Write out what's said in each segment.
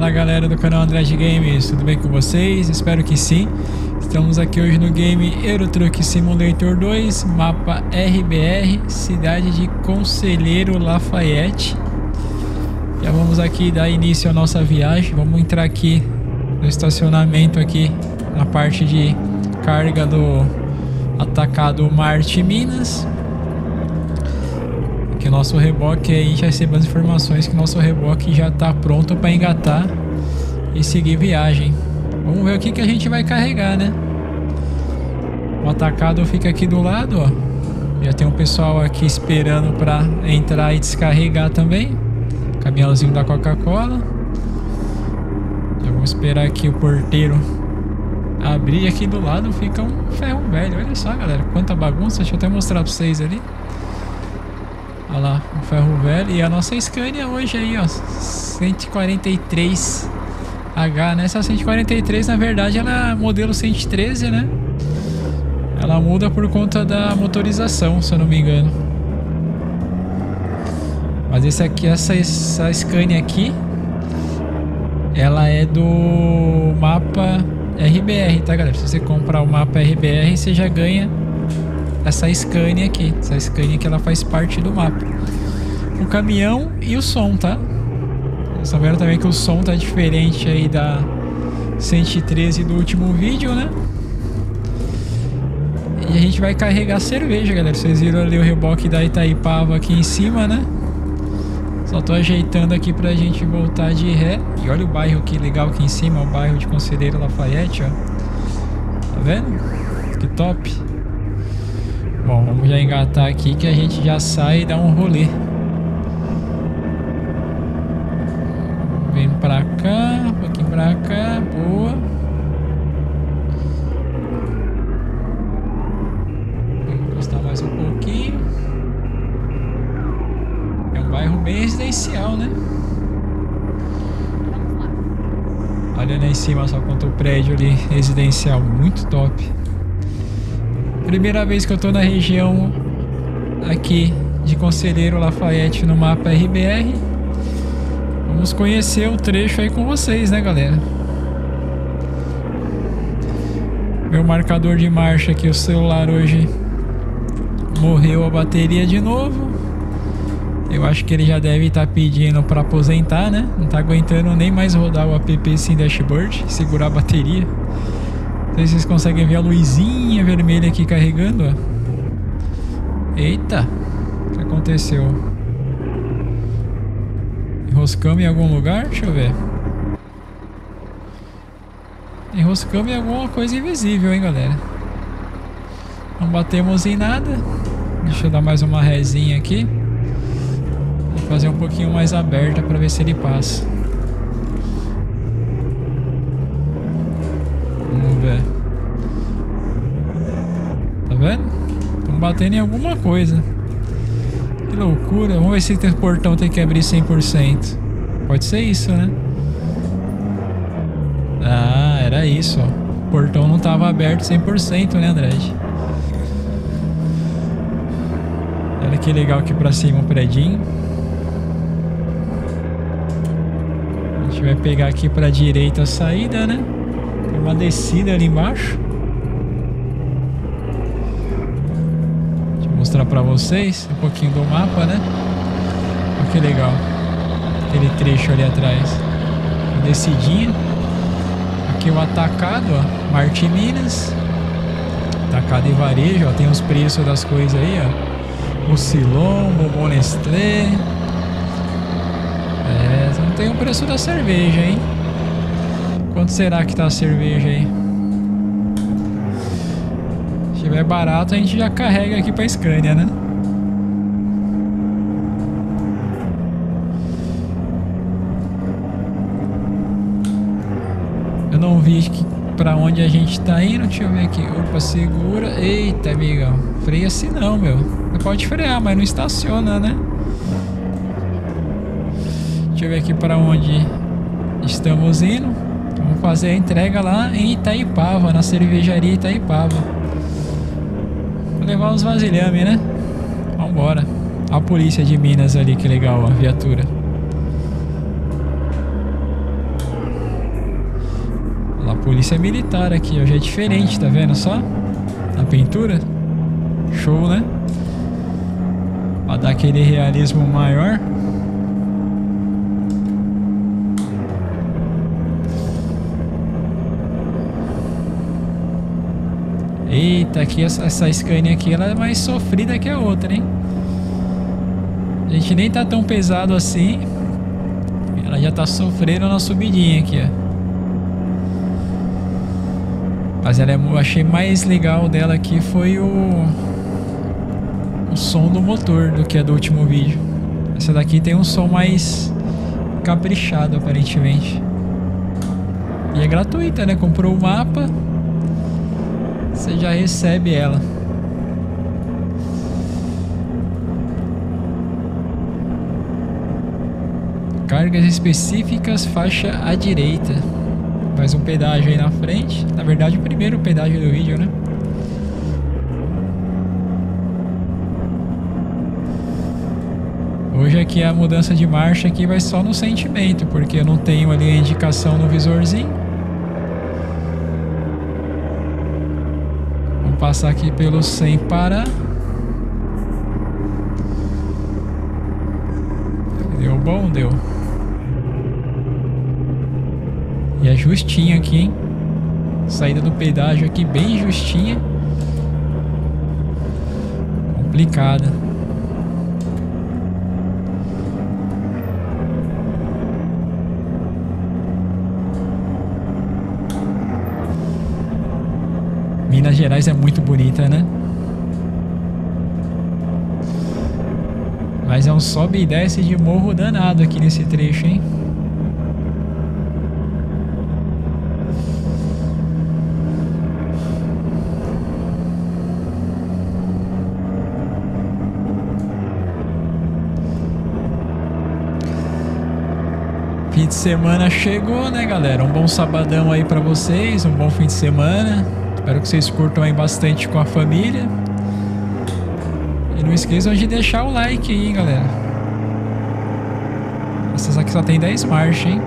Fala galera do canal Andrade Games, tudo bem com vocês? Espero que sim. Estamos aqui hoje no game Eurotruck Simulator 2, mapa RBR, cidade de Conselheiro Lafaiete. Já vamos aqui dar início à nossa viagem. Vamos entrar aqui no estacionamento aqui na parte de carga do atacado Marte Minas. Que o nosso reboque aí, já recebeu as informações que o nosso reboque já está pronto para engatar e seguir viagem. Vamos ver o que a gente vai carregar, né? O atacado fica aqui do lado, ó. Já tem um pessoal aqui esperando para entrar e descarregar também. Caminhãozinho da Coca-Cola. Já vou esperar aqui o porteiro abrir. Aqui do lado fica um ferro velho. Olha só, galera, quanta bagunça. Deixa eu até mostrar para vocês ali. Olha lá, o ferro velho. E a nossa Scania hoje aí, ó, 143H, né? Essa 143, na verdade, ela é modelo 113, né? Ela muda por conta da motorização, se eu não me engano. Mas esse aqui, essa Scania aqui, ela é do mapa RBR, tá, galera? Se você comprar o mapa RBR, você já ganha essa Scania aqui, ela faz parte do mapa. O caminhão e o som, tá? Vocês souberam também que o som tá diferente aí da 113 do último vídeo, né? E a gente vai carregar cerveja, galera. Vocês viram ali o reboque da Itaipava aqui em cima, né? Só tô ajeitando aqui pra gente voltar de ré. E olha o bairro que legal aqui em cima, o bairro de Conselheiro Lafaiete, ó. Tá vendo? Que top! Bom, vamos já engatar aqui que a gente já sai e dá um rolê. Vem pra cá, um pouquinho pra cá, boa. Vamos encostar mais um pouquinho. É um bairro bem residencial, né? Olha lá em cima só quanto o prédio ali, residencial, muito top. Primeira vez que eu tô na região aqui de Conselheiro Lafaiete no mapa RBR. Vamos conhecer o trecho aí com vocês, né, galera? Meu marcador de marcha aqui, o celular hoje morreu a bateria de novo. Eu acho que ele já deve estar pedindo para aposentar, né? Não tá aguentando nem mais rodar o app sem dashboard, segurar a bateria. Não sei se vocês conseguem ver a luzinha vermelha aqui carregando, ó. Eita, o que aconteceu? Enroscamos em algum lugar? Deixa eu ver. Enroscamos em alguma coisa invisível, hein, galera. Não batemos em nada. Deixa eu dar mais uma rézinha aqui. Vou fazer um pouquinho mais aberta para ver se ele passa. Tá vendo? Estamos batendo em alguma coisa. Que loucura. Vamos ver se esse portão tem que abrir 100%. Pode ser isso, né? Ah, era isso, ó. O portão não estava aberto 100%, né, Andrade? Olha que legal aqui pra cima o predinho. A gente vai pegar aqui pra direita a saída, né? Tem uma descida ali embaixo. Mostrar pra vocês um pouquinho do mapa, né? Olha que legal aquele trecho ali atrás, descidinha. Aqui o atacado, ó, Marte Minas, atacado e varejo, ó. Tem os preços das coisas aí, ó, o Silom, o Nestlé. É, não tem o preço da cerveja, hein? Quanto será que tá a cerveja aí? Se tiver barato, a gente já carrega aqui pra Scania, né? Eu não vi pra onde a gente tá indo. Deixa eu ver aqui. Opa, segura. Eita, amigão. Freia assim não, meu. Você pode frear, mas não estaciona, né? Deixa eu ver aqui pra onde estamos indo. Vamos fazer a entrega lá em Itaipava, na cervejaria Itaipava. Levar uns vasilhame, né? Vambora. A polícia de Minas ali, que legal, a viatura. polícia militar aqui, ó. Já é diferente, tá vendo só? A pintura. Show, né? Pra dar aquele realismo maior. Eita, aqui essa Scania aqui, ela é mais sofrida que a outra, hein? A gente nem tá tão pesado assim. Ela já tá sofrendo na subidinha aqui, ó. Mas ela eu achei mais legal dela aqui foi o som do motor do que a do último vídeo. Essa daqui tem um som mais caprichado, aparentemente. E é gratuita, né? Comprou o mapa, você já recebe ela. Cargas específicas, faixa à direita. Mais um pedágio aí na frente. Na verdade, o primeiro pedágio do vídeo, né? Hoje aqui a mudança de marcha aqui vai só no sentimento, porque eu não tenho ali a indicação no visorzinho. Passar aqui pelo sem parar. Deu bom? Deu. E é justinha aqui, hein? Saída do pedágio aqui bem justinha. Complicada. Minas Gerais é muito bonita, né? Mas é um sobe e desce de morro danado aqui nesse trecho, hein? Fim de semana chegou, né, galera? Um bom sabadão aí pra vocês, um bom fim de semana. Espero que vocês curtam aí bastante com a família. E não esqueçam de deixar o like aí, galera. Essas aqui só tem 10 marchas, hein?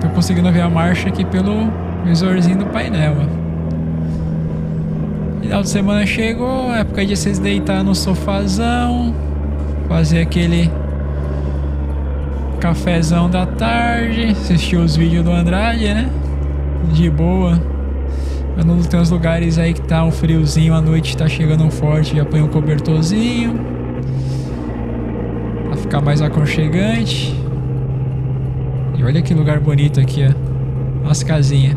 Tô conseguindo ver a marcha aqui pelo visorzinho do painel. Final de semana chegou, época de vocês deitar no sofazão, fazer aquele cafezão da tarde, assistir os vídeos do Andrade, né? De boa. Eu não tenho uns lugares aí que tá um friozinho, a noite tá chegando forte, já põe um cobertorzinho pra ficar mais aconchegante. E olha que lugar bonito aqui, ó. As casinhas.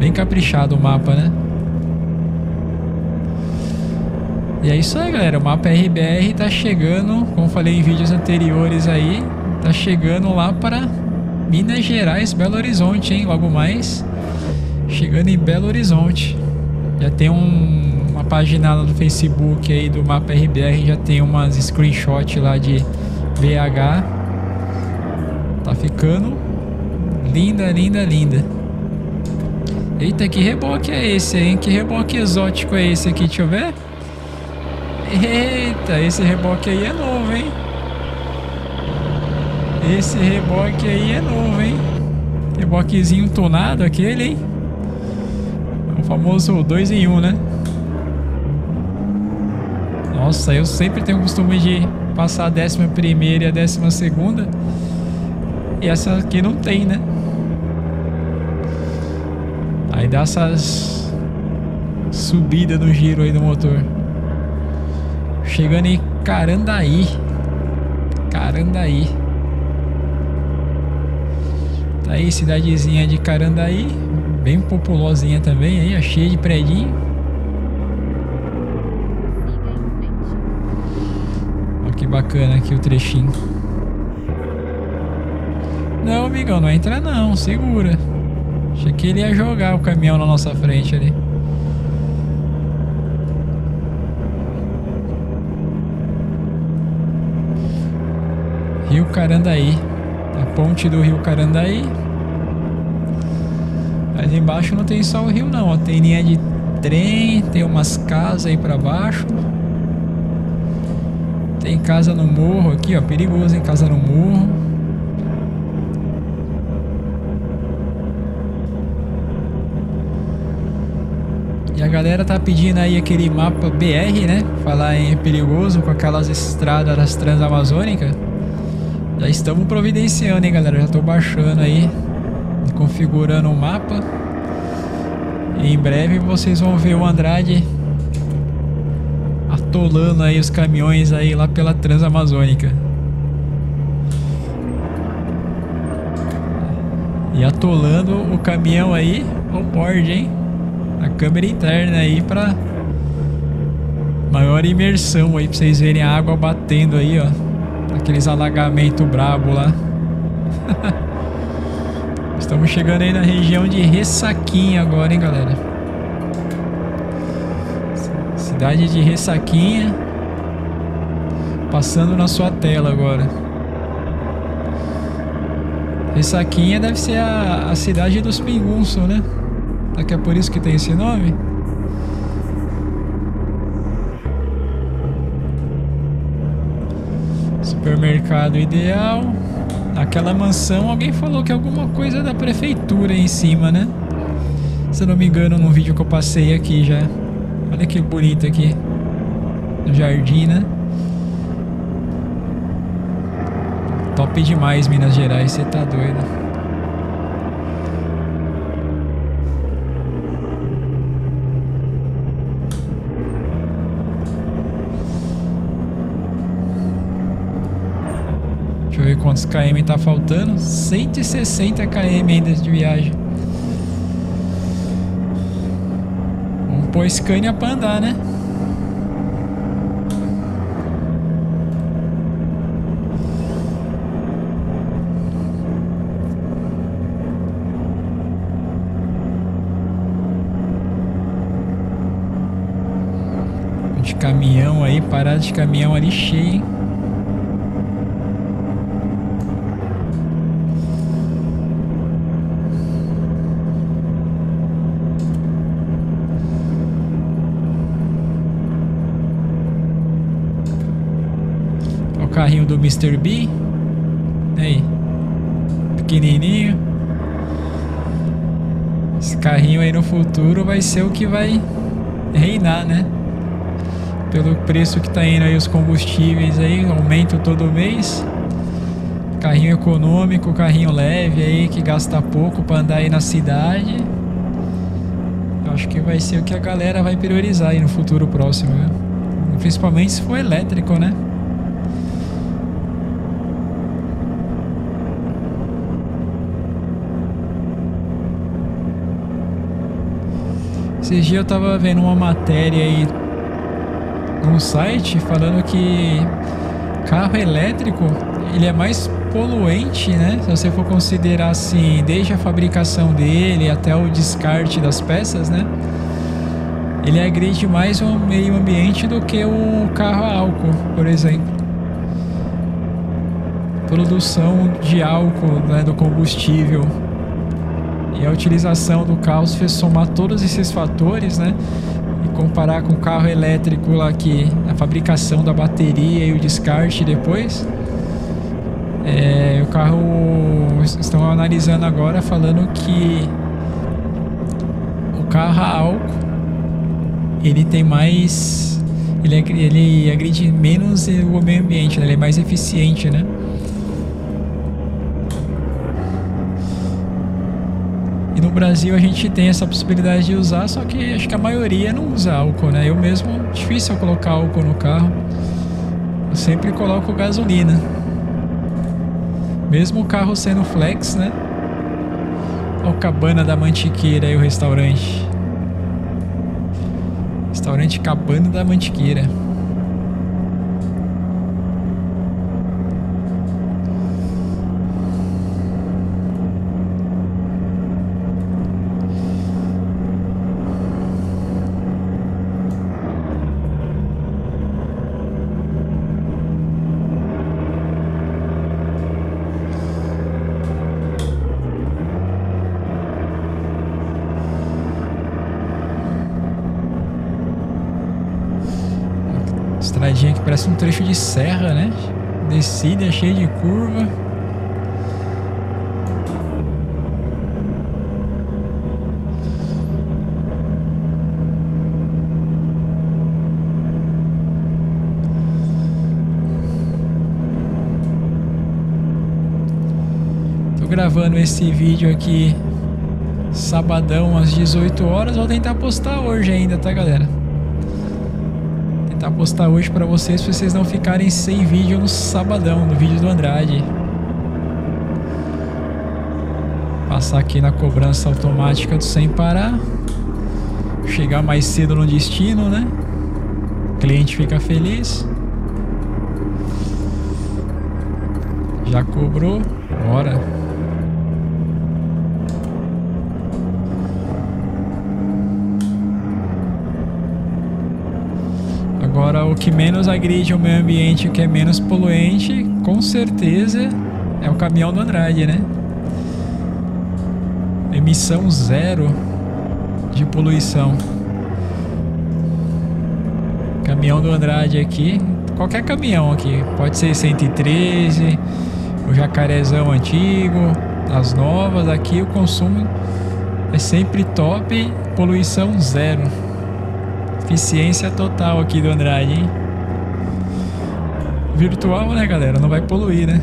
Bem caprichado o mapa, né? E é isso aí, galera. O mapa RBR tá chegando, como falei em vídeos anteriores aí, tá chegando lá para Minas Gerais, Belo Horizonte, hein? Logo mais. Chegando em Belo Horizonte. Já tem uma paginada no Facebook aí do Mapa RBR. Já tem umas screenshots lá de BH. Tá ficando linda, linda, linda. Eita, que reboque é esse, hein? Que reboque exótico é esse aqui? Deixa eu ver. Eita, esse reboque aí é novo, hein? Esse reboque aí é novo, hein? Reboquezinho tunado aquele, hein? O famoso 2 em 1, né? Nossa, eu sempre tenho o costume de passar a 11ª e a 12ª. E essa aqui não tem, né? Aí dá essas subidas no giro aí do motor. Chegando em Carandaí. Carandaí. Tá aí, cidadezinha de Carandaí, bem populosinha também, aí, ó, cheia de predinho. Olha que bacana aqui o trechinho. Não, amigão, não entra não, segura. Achei que ele ia jogar o caminhão na nossa frente ali. Rio Carandaí. A ponte do Rio Carandaí. Ali embaixo não tem só o rio não, ó. Tem linha de trem, tem umas casas aí pra baixo. Tem casa no morro aqui, ó. Perigoso, hein? Casa no morro. a galera tá pedindo aí aquele mapa BR, né? Falar em perigoso com aquelas estradas das Transamazônica. Já estamos providenciando, hein, galera? Já tô baixando aí, configurando o mapa. E em breve vocês vão ver o Andrade atolando aí os caminhões aí lá pela Transamazônica. E atolando o caminhão aí, o board, hein? A câmera interna aí para maior imersão aí, para vocês verem a água batendo aí, ó. Aqueles alagamentos brabo lá. Estamos chegando aí na região de Ressaquinha agora, hein, galera? Cidade de Ressaquinha. Passando na sua tela agora. Ressaquinha deve ser a cidade dos pingunços, né? Será que é por isso que tem esse nome? Supermercado Ideal. Aquela mansão, alguém falou que é alguma coisa da prefeitura aí em cima, né? Se eu não me engano, num vídeo que eu passei aqui já. Olha que bonito aqui. No jardim, né? Top demais, Minas Gerais, você tá doido. Ver quantos km tá faltando. 160 km ainda de viagem. Vamos pôr Scania pra andar, né? De caminhão aí, parada de caminhão ali cheia, hein? Carrinho do Mr. B. Aí, pequenininho. Esse carrinho aí no futuro vai ser o que vai reinar, né? Pelo preço que tá indo aí os combustíveis aí, aumento todo mês. Carrinho econômico, carrinho leve aí, que gasta pouco pra andar aí na cidade. Eu acho que vai ser o que a galera vai priorizar aí no futuro próximo, né? Principalmente se for elétrico, né? Esses dias eu tava vendo uma matéria aí num site falando que carro elétrico ele é mais poluente, né? Se você for considerar assim, desde a fabricação dele até o descarte das peças, né? Ele agride mais o meio ambiente do que o carro a álcool, por exemplo. Produção de álcool, né, do combustível. E a utilização do carro, se somar todos esses fatores, né? E comparar com o carro elétrico lá, que a fabricação da bateria e o descarte depois. É, o carro, estão analisando agora, falando que o carro a álcool ele tem mais, ele agride menos o meio ambiente, né? Ele é mais eficiente, né? No Brasil a gente tem essa possibilidade de usar, só que acho que a maioria não usa álcool, né? Eu mesmo, difícil eu colocar álcool no carro. Eu sempre coloco gasolina. Mesmo o carro sendo flex, né? Olha o Cabana da Mantiqueira aí, o restaurante. Restaurante Cabana da Mantiqueira. Estradinha que parece um trecho de serra, né? Descida, cheia de curva. gravando esse vídeo aqui sabadão às 18 horas. Vou tentar postar hoje ainda, tá, galera? Vou tentar postar hoje pra vocês não ficarem sem vídeo no sabadão, no vídeo do Andrade. Passar aqui na cobrança automática do sem parar. Chegar mais cedo no destino, né? O cliente fica feliz. Já cobrou, bora. Agora, o que menos agride o meio ambiente, o que é menos poluente, com certeza é o caminhão do Andrade, né? Emissão zero de poluição. Caminhão do Andrade aqui, qualquer caminhão aqui, pode ser 113. O jacarezão antigo, as novas, aqui o consumo é sempre top, poluição zero. Eficiência total aqui do Andrade, hein? Virtual, né, galera? Não vai poluir, né?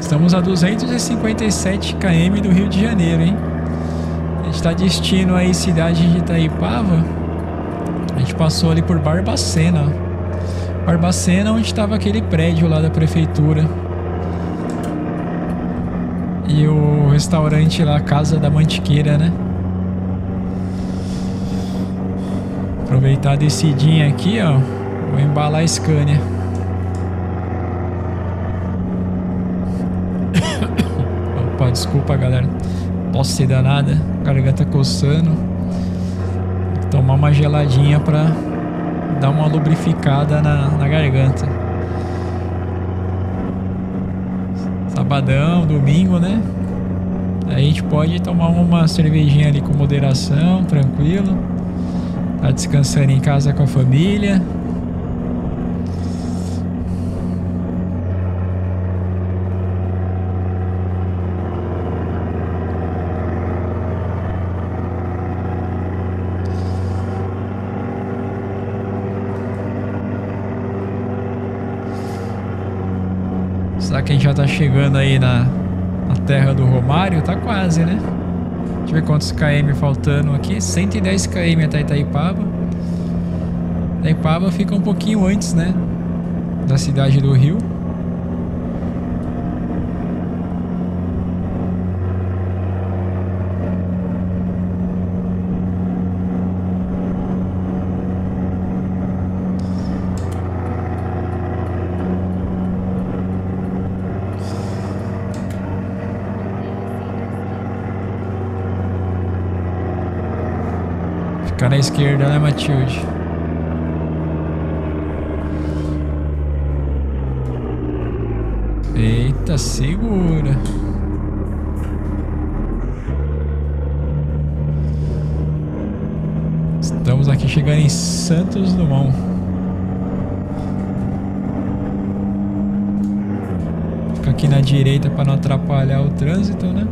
Estamos a 257 km do Rio de Janeiro, hein? A gente está destino aí, cidade de Itaipava. A gente passou ali por Barbacena. Barbacena, onde estava aquele prédio lá da prefeitura. E o restaurante lá, Casa da Mantiqueira, né? Aproveitar descidinha aqui, ó. Vou embalar a Scania. Opa, desculpa, galera. Tosse danada, garganta coçando. Tomar uma geladinha para dar uma lubrificada na garganta. Sabadão, domingo, né? Aí a gente pode tomar uma cervejinha ali com moderação, tranquilo. Tá descansando em casa com a família. Que a gente já tá chegando aí na terra do Romário, tá quase, né? Deixa eu ver quantos km faltando aqui. 110 km até Itaipava. Itaipava fica um pouquinho antes, né, da cidade do Rio. Ficar na esquerda, né, Matilde? Eita, segura. Estamos aqui chegando em Santos Dumont. Fica aqui na direita para não atrapalhar o trânsito, né?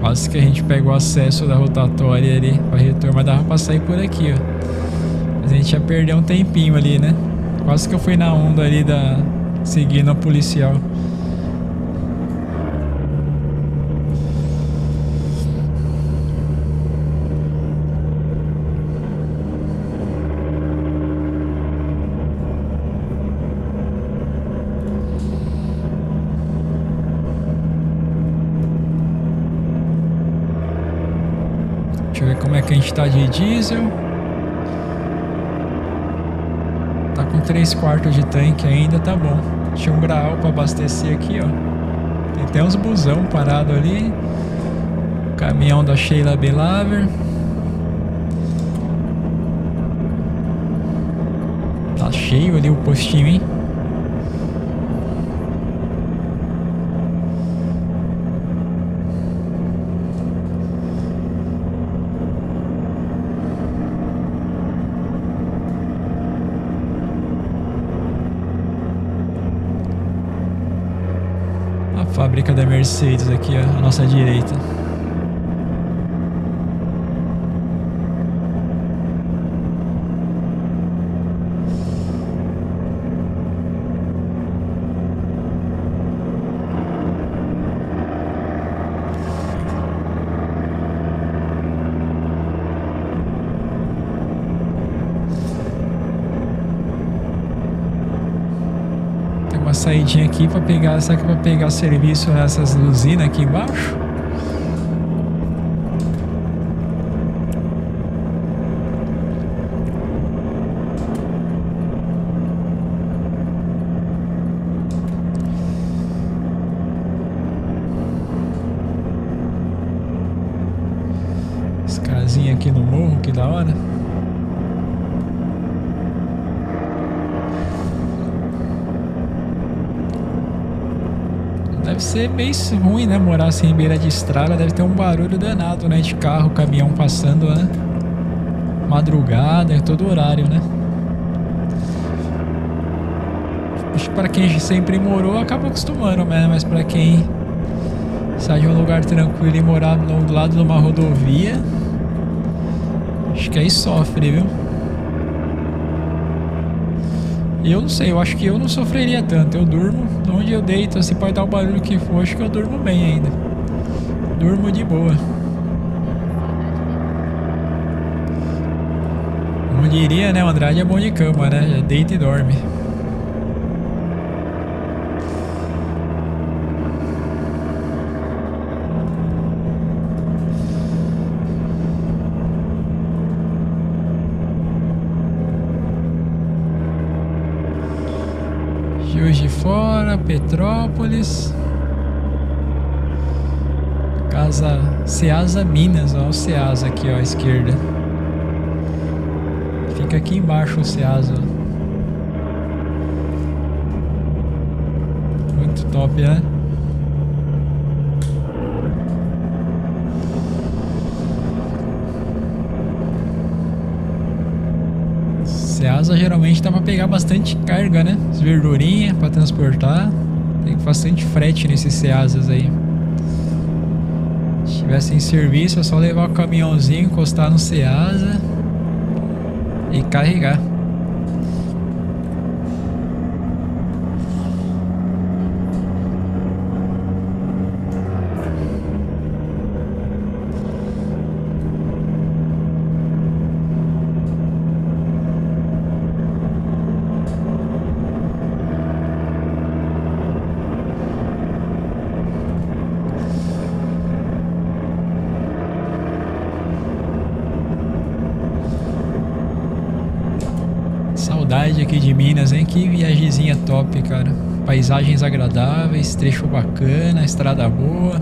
Quase que a gente pega o acesso da rotatória ali para retorno, mas dava para sair por aqui, ó. Mas a gente ia perder um tempinho ali, né? Quase que eu fui na onda ali seguindo a policial. A gente tá de diesel, tá com 3/4 de tanque ainda, tá bom. Tinha um graal para abastecer aqui, ó. Tem até uns busão parado ali, o caminhão da Sheila Belaver. cheio ali o postinho, hein? A fábrica da Mercedes aqui, ó, à nossa direita. Saidinha aqui para pegar, será que para pegar serviço nessas luzinas aqui embaixo? As casinhas aqui no morro, que da hora. Deve ser bem ruim, né? Morar assim em beira de estrada. Deve ter um barulho danado, né? De carro, caminhão passando, né? Madrugada, é todo horário, né? Acho que pra quem sempre morou, acaba acostumando, né? Mas pra quem sai de um lugar tranquilo e morar do lado de uma rodovia, acho que aí sofre, viu? Eu não sei, eu acho que eu não sofreria tanto. Eu durmo, onde eu deito, assim, pode dar o barulho que for, acho que eu durmo bem ainda. Durmo de boa. Como diria, né, o Andrade é bom de cama, né? Deita e dorme. De Fora, Petrópolis, Casa Ceasa Minas, ó, o Ceasa aqui, ó, à esquerda. Fica aqui embaixo o Ceasa. Muito top, né? Ceasa geralmente dá pra pegar bastante carga, né? As verdurinhas pra transportar. Tem bastante frete nesses Ceasas aí. Se tivessem serviço, é só levar o caminhãozinho, encostar no Ceasa e carregar. Aqui de Minas, hein? Que viagemzinha top, cara. Paisagens agradáveis, trecho bacana, estrada boa.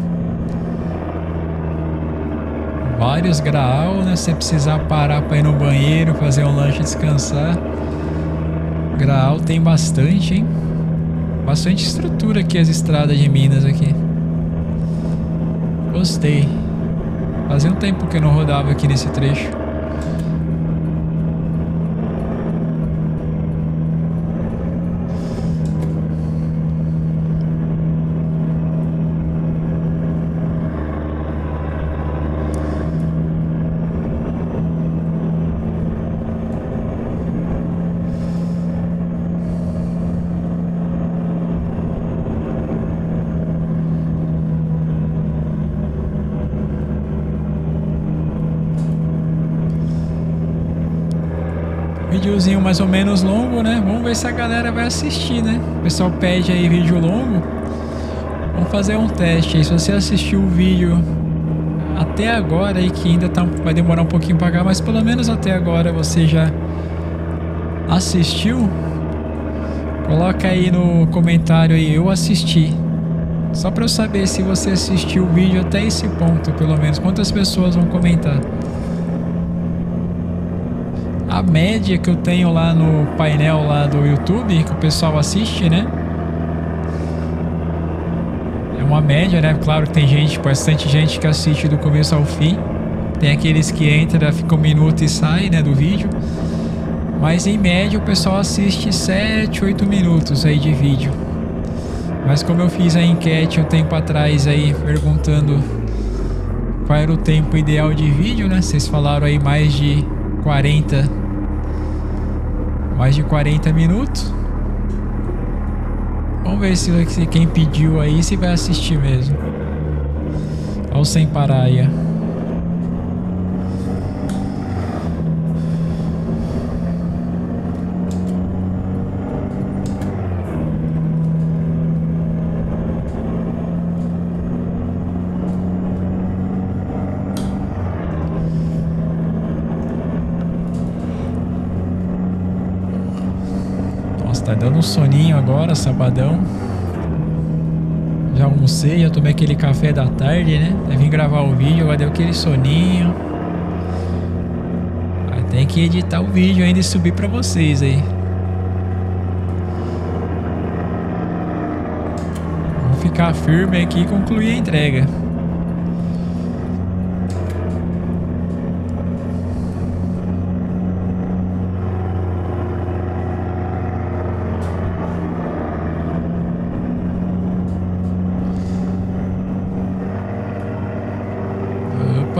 Vários graal, né? Se você precisar parar para ir no banheiro, fazer um lanche, descansar. Graal tem bastante, hein? Bastante estrutura aqui as estradas de Minas aqui. Gostei. Fazia um tempo que eu não rodava aqui nesse trecho. Videozinho mais ou menos longo, né? Vamos ver se a galera vai assistir, né? O pessoal pede aí vídeo longo. Vamos fazer um teste aí. Se você assistiu o vídeo até agora aí, que ainda tá, vai demorar um pouquinho pra cá, mas pelo menos até agora você já assistiu, coloca aí no comentário aí, eu assisti. Só pra eu saber se você assistiu o vídeo até esse ponto, pelo menos. Quantas pessoas vão comentar? a média que eu tenho lá no painel lá do YouTube, que o pessoal assiste, né? É uma média, né? Claro que tem gente, bastante gente que assiste do começo ao fim. Tem aqueles que entram, ficam um minuto e saem, né, do vídeo. Mas em média o pessoal assiste 7, 8 minutos aí de vídeo. Mas como eu fiz a enquete um tempo atrás aí, perguntando qual era o tempo ideal de vídeo, né? Vocês falaram aí mais de 40 minutos. Vamos ver se quem pediu aí se vai assistir mesmo. Olha o sem parar aí, ó. Tá dando um soninho agora, sabadão. Já almocei, já tomei aquele café da tarde, né? Aí vim gravar o vídeo, agora deu aquele soninho. Aí tem que editar o vídeo ainda e subir pra vocês aí. Vou ficar firme aqui e concluir a entrega.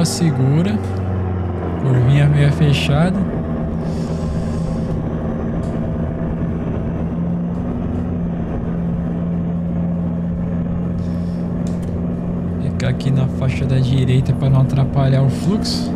Segura, curvinha meio fechada. Ficar aqui na faixa da direita para não atrapalhar o fluxo.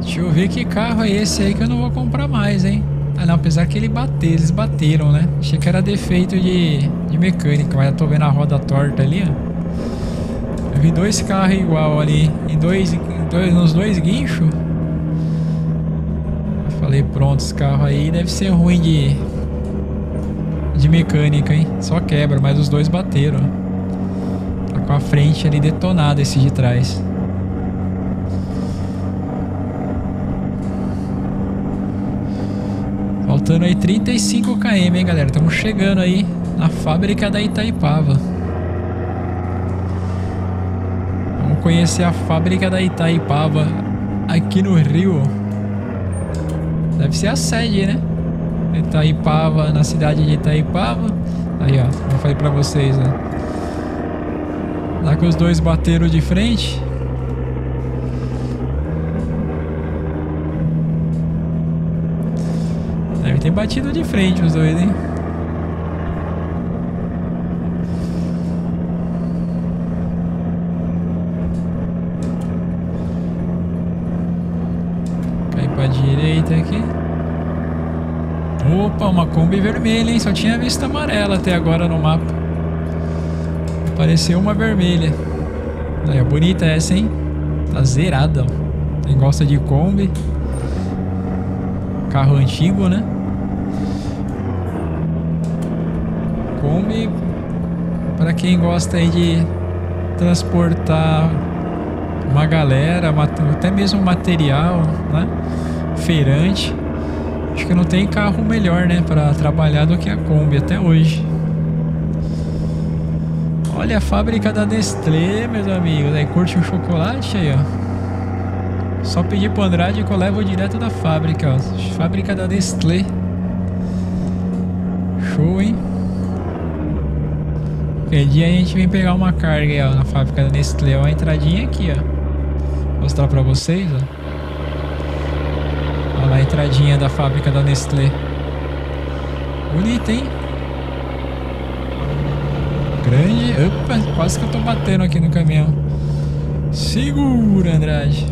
Deixa eu ver que carro é esse aí que eu não vou comprar mais, hein? Ah não, apesar que eles bateram, né? Achei que era defeito de mecânica, mas eu tô vendo a roda torta ali, ó. Eu vi dois carros igual ali, nos dois guinchos. Eu falei, pronto, esse carro aí deve ser ruim de mecânica, hein? Só quebra, mas os dois bateram. Tá com a frente ali detonada esse de trás. Faltando aí 35 km, hein, galera? Estamos chegando aí na fábrica da Itaipava. Vamos conhecer a fábrica da Itaipava aqui no Rio. Deve ser a sede, né? Itaipava, na cidade de Itaipava. Aí, ó, eu falei pra vocês, né? Lá que os dois bateram de frente. Tem batido de frente os dois, hein? Cai pra direita aqui. Opa, uma Kombi vermelha, hein? Só tinha visto amarela até agora no mapa. Apareceu uma vermelha. Aí, ó, bonita essa, hein? Tá zerada, ó. Quem gosta de Kombi. Carro antigo, né? Kombi, para quem gosta aí de transportar uma galera, até mesmo material, né? Feirante. Acho que não tem carro melhor, né, para trabalhar do que a Kombi até hoje. Olha a fábrica da Nestlé, meus amigos. Aí curte um chocolate aí, ó. Só pedir pro Andrade que eu levo direto da fábrica, ó. Fábrica da Nestlé. Show, hein? Qualquer dia a gente vem pegar uma carga aí, ó, na fábrica da Nestlé. Ó, a entradinha aqui, ó. Vou mostrar pra vocês, ó. Olha lá a entradinha da fábrica da Nestlé. Bonita, hein? Grande. Opa, quase que eu tô batendo aqui no caminhão. Segura, Andrade.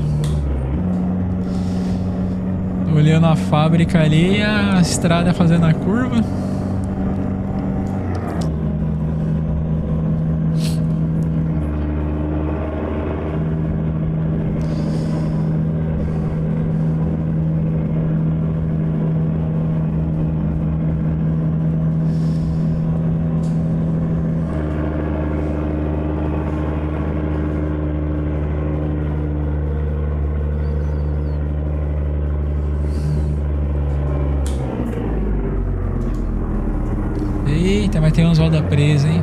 Olhando a fábrica ali, a estrada fazendo a curva. tem umas rodas presas, hein?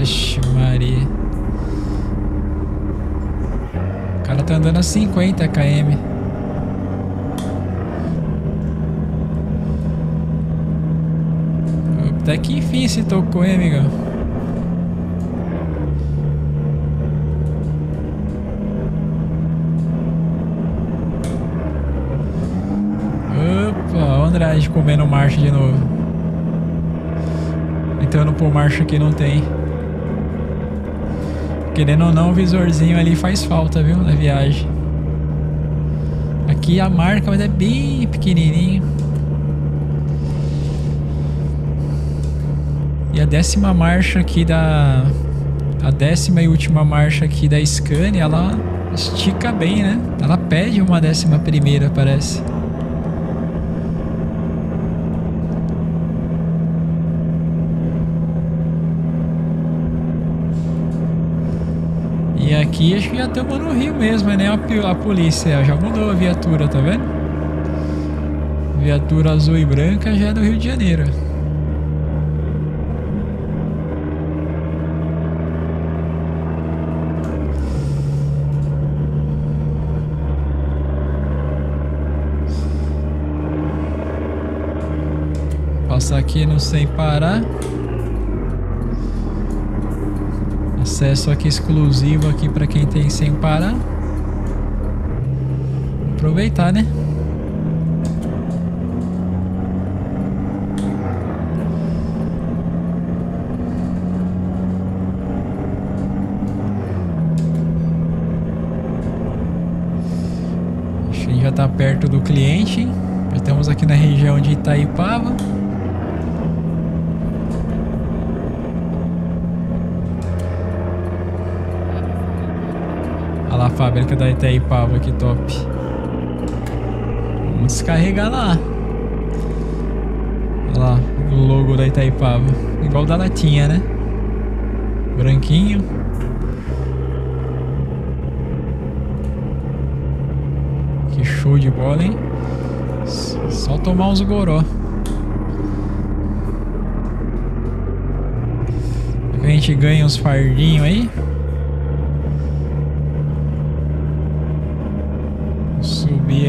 Oxe, Maria. O cara tá andando a 50 km. Até que enfim se tocou, hein, amigão? Andrade comendo marcha de novo. Entrando por marcha que não tem. Querendo ou não, o visorzinho ali faz falta, viu? Na viagem. Aqui a marca, mas é bem pequenininho. E a décima marcha aqui da... A décima e última marcha aqui da Scania, ela estica bem, né? Ela pede uma 11ª, parece. Aqui acho que já estamos no Rio mesmo, né? A polícia já mudou a viatura, tá vendo? Viatura azul e branca já é do Rio de Janeiro. Passar aqui não sem parar. Acesso aqui exclusivo aqui para quem tem sem parar. Aproveitar, né? Acho que a gente já está perto do cliente, hein? Já estamos aqui na região de Itaipava. A fábrica da Itaipava, que top. Vamos descarregar lá. Olha lá, o logo da Itaipava. Igual da latinha, né? Branquinho. Que show de bola, hein? Só tomar uns goró. A gente ganha uns fardinhos aí.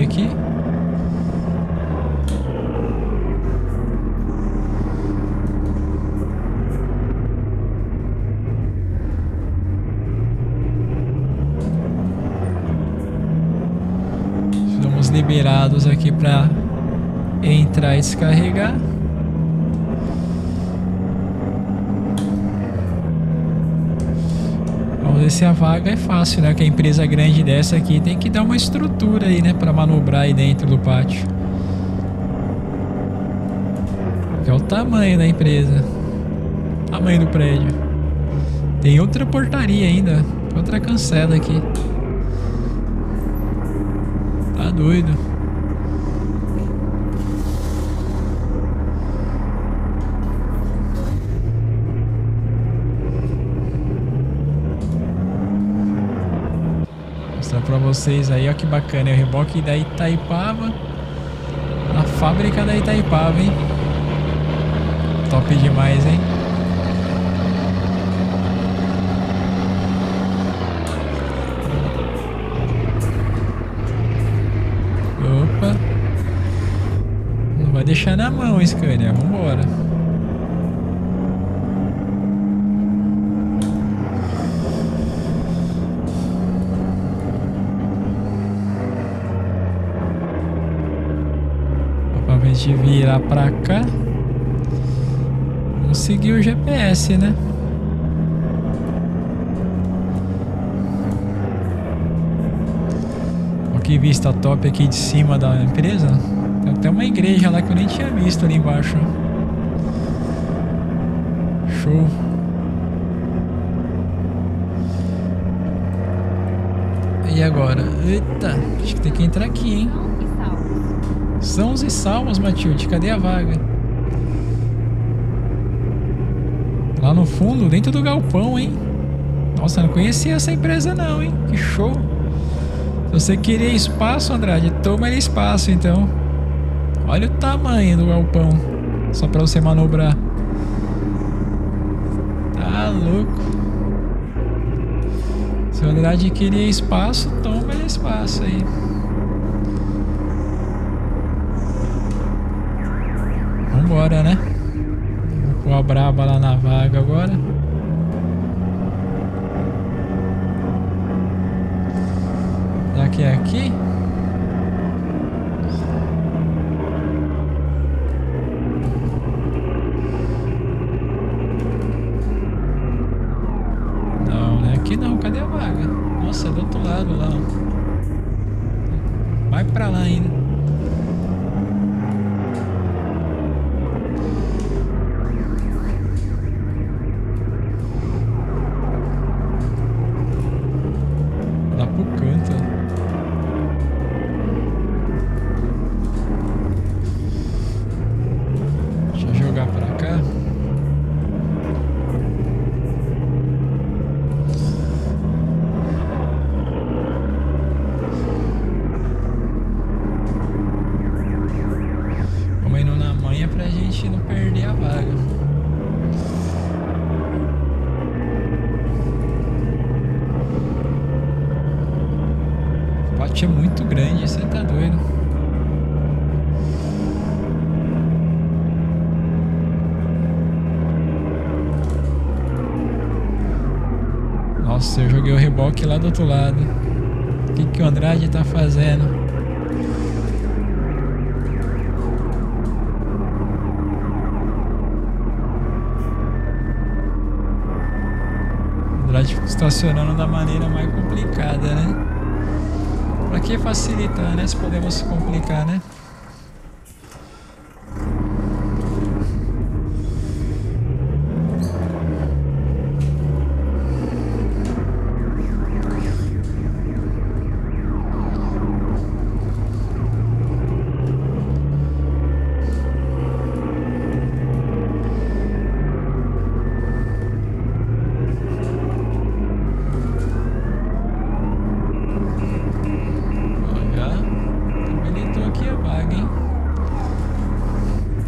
Aqui estamos liberados aqui para entrar e descarregar. Se a vaga é fácil, né? Que a empresa grande dessa aqui tem que dar uma estrutura aí, né? Pra manobrar aí dentro do pátio. Que é o tamanho da empresa. Tamanho do prédio. Tem outra portaria ainda. Outra cancela aqui. Tá doido. Pra vocês aí, ó, que bacana, é o reboque da Itaipava, a fábrica da Itaipava, hein? Top demais, hein? Opa, não vai deixar na mão, Scania, vambora. A gente virar pra cá. Vamos seguir o GPS, né? Olha que vista top aqui de cima da empresa. Tem até uma igreja lá que eu nem tinha visto ali embaixo. Show. E agora? Eita, acho que tem que entrar aqui, hein? Sãos e salvos, Matilde. Cadê a vaga? Lá no fundo, dentro do galpão, hein? Nossa, não conhecia essa empresa não, hein? Que show! Se você queria espaço, Andrade, toma ele espaço, então. Olha o tamanho do galpão. Só pra você manobrar. Tá louco. Se o Andrade queria espaço, toma ele espaço aí. Vambora, né? Vou pôr a braba lá na vaga agora. Será que é aqui? Não, cadê a vaga? Nossa, é do outro lado lá. Vai pra lá ainda. Lá pro canto. Deixa eu jogar pra cá. É muito grande, você tá doido. Nossa, eu joguei o reboque lá do outro lado. O que que o Andrade tá fazendo? O Andrade ficou estacionando da maneira mais complicada, né? Pra que facilitar, né? Se podemos complicar, né?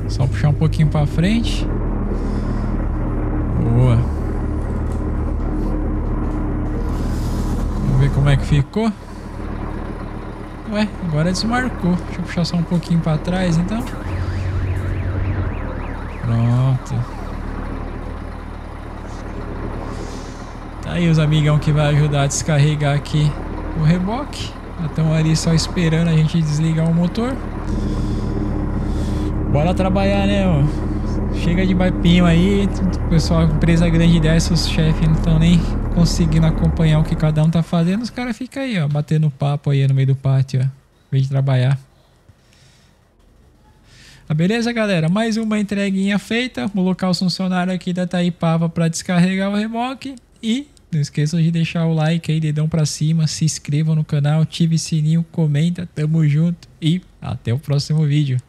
Só puxar um pouquinho pra frente. Boa. Vamos ver como é que ficou. Ué, agora desmarcou. Deixa eu puxar só um pouquinho pra trás então. Pronto. Tá aí os amigão que vai ajudar a descarregar aqui o reboque. Estão ali só esperando a gente desligar o motor. Bora trabalhar, né, ó. Chega de bapinho aí. O pessoal, empresa grande dessa, os chefes não estão nem conseguindo acompanhar o que cada um tá fazendo. Os caras ficam aí, ó, batendo papo aí no meio do pátio, ó. Em vez de trabalhar. Ah, beleza, galera? Mais uma entreguinha feita. Vou colocar os funcionários aqui da Itaipava para descarregar o reboque. E não esqueçam de deixar o like aí, dedão pra cima. Se inscrevam no canal, ative o sininho, comenta. Tamo junto e até o próximo vídeo.